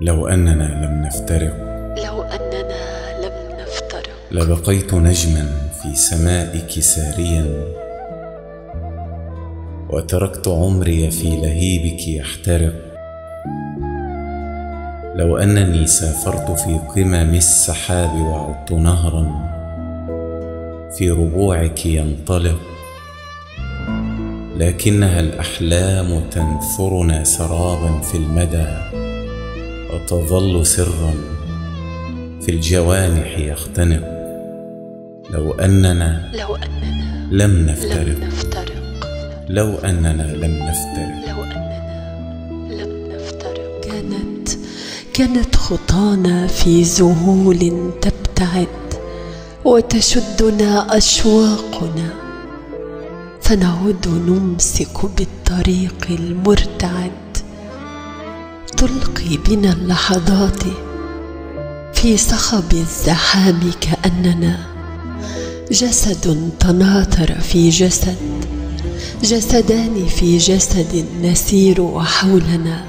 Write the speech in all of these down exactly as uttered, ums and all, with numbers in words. لو أننا لم نفترق لو أننا لم نفترق لبقيت نجما في سمائك ساريا، وتركت عمري في لهيبك يحترق. لو أنني سافرت في قمم السحاب وعدت نهرا في ربوعك ينطلق، لكنها الأحلام تنثرنا سرابا في المدى، وتظل سرا في الجوانح يختنق. لو أننا لو أننا لم نفترق لو أننا لم نفترق لو أننا لم نفترق كانت كانت خطانا في ذهول تبتعد، وتشدنا أشواقنا، فنعود نمسك بالطريق المرتعد. تلقي بنا اللحظات في صخب الزحام، كأننا جسد تناثر في جسد، جسدان في جسد نسير حولنا.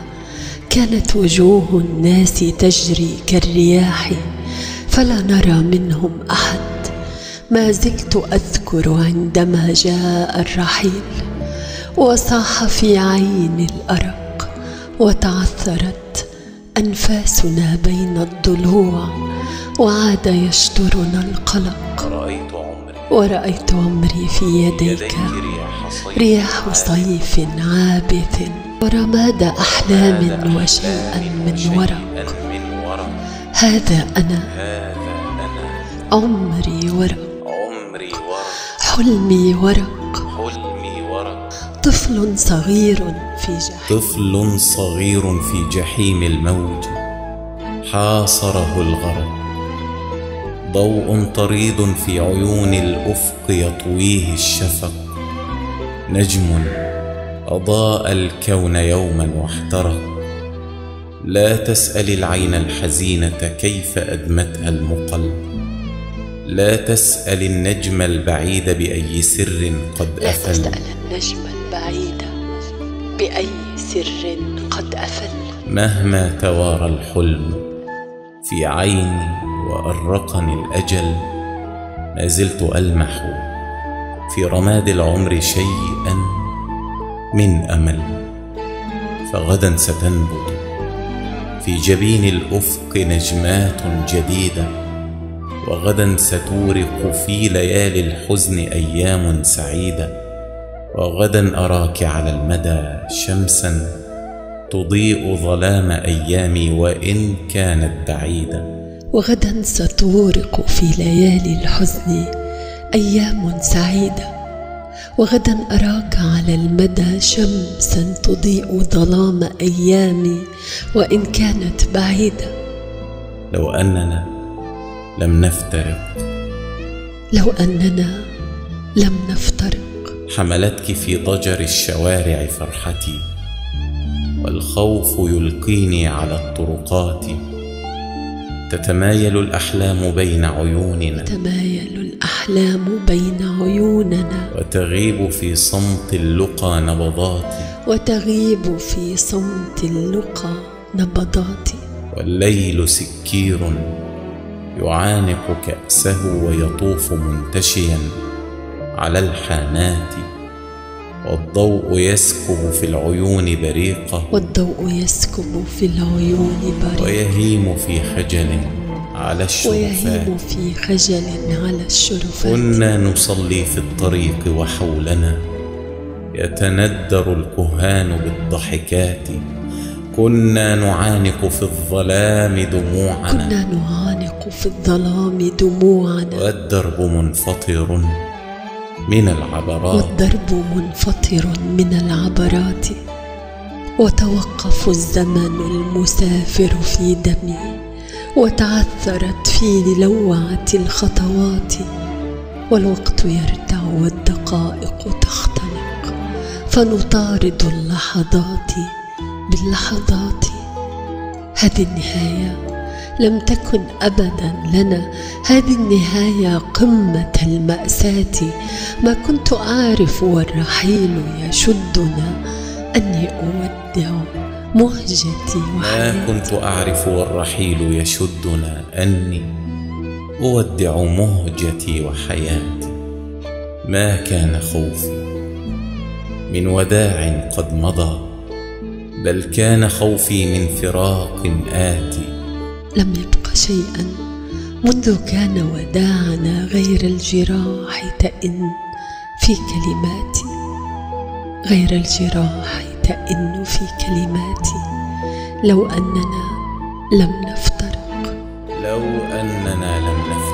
كانت وجوه الناس تجري كالرياح، فلا نرى منهم أحد. ما زلت أذكر عندما جاء الرحيل، وصاح في عين الأرق، وتعثرت أنفاسنا بين الضلوع، وعاد يشترنا القلق. ورأيت عمري في يديك رياح صيف عابث، ورماد أحلام وشيئا من ورق. هذا أنا عمري ورق حلمي ورق طفل صغير في جحيم طفل صغير في جحيم الموج حاصره الغرق. ضوء طريد في عيون الأفق يطويه الشفق، نجم أضاء الكون يوما واحترق. لا تسأل العين الحزينة كيف أدمتها المقل، لا تسأل النجم البعيد بأي سر قد أفل. لا تسأل النجم البعيد بأي سر قد أفل. مهما توارى الحلم في عيني وأرقني الأجل، ما زلت ألمح في رماد العمر شيئا من أمل. فغدا ستنبت في جبين الأفق نجمات جديدة، وغدا ستورق في ليالي الحزن أيام سعيدة. وغدا أراك على المدى شمسا تضيء ظلام أيامي وإن كانت بعيدة. وغدا ستورق في ليالي الحزن أيام سعيدة، وغدا أراك على المدى شمسا تضيء ظلام أيامي وإن كانت بعيدة. لو أننا لم نفترق لو أننا لم نفترق حملتك في ضجر الشوارع فرحتي، والخوف يلقيني على الطرقات. تتمايل الأحلام بين عيوننا تتمايل الأحلام بين عيوننا وتغيب في صمت اللقى نبضاتي وتغيب في صمت اللقى نبضاتي والليل سكير يعانق كأسه ويطوف منتشيا على الحانات، والضوء يسكب في العيون بريقة والضوء يسكب في العيون بريقة ويهيم في خجل على الشرفات ويهيم في خجل على الشرفات كنا نصلي في الطريق وحولنا يتندر الكهان بالضحكات. كنا نعانق في الظلام دموعنا كنا نعانق في الظلام دموعنا والدرب منفطر من العبرات والضرب منفطر من العبرات. وتوقف الزمن المسافر في دمي، وتعثرت في لوعة الخطوات، والوقت يرتع والدقائق تختنق، فنطارد اللحظات باللحظات. هذه النهاية لم تكن أبدا لنا، هذه النهاية قمة المأساة. ما كنت أعرف والرحيل يشدنا أني أودع مهجتي وحياتي. ما كنت أعرف والرحيل يشدنا أني أودع مهجتي وحياتي. ما كان خوفي من وداع قد مضى، بل كان خوفي من فراق آتي. لم يبق شيئا منذ كان وداعنا غير الجراح تئن في كلماتي، غير الجراح تئن في كلماتي. لو أننا لم نفترق، لو أننا لم نفترق.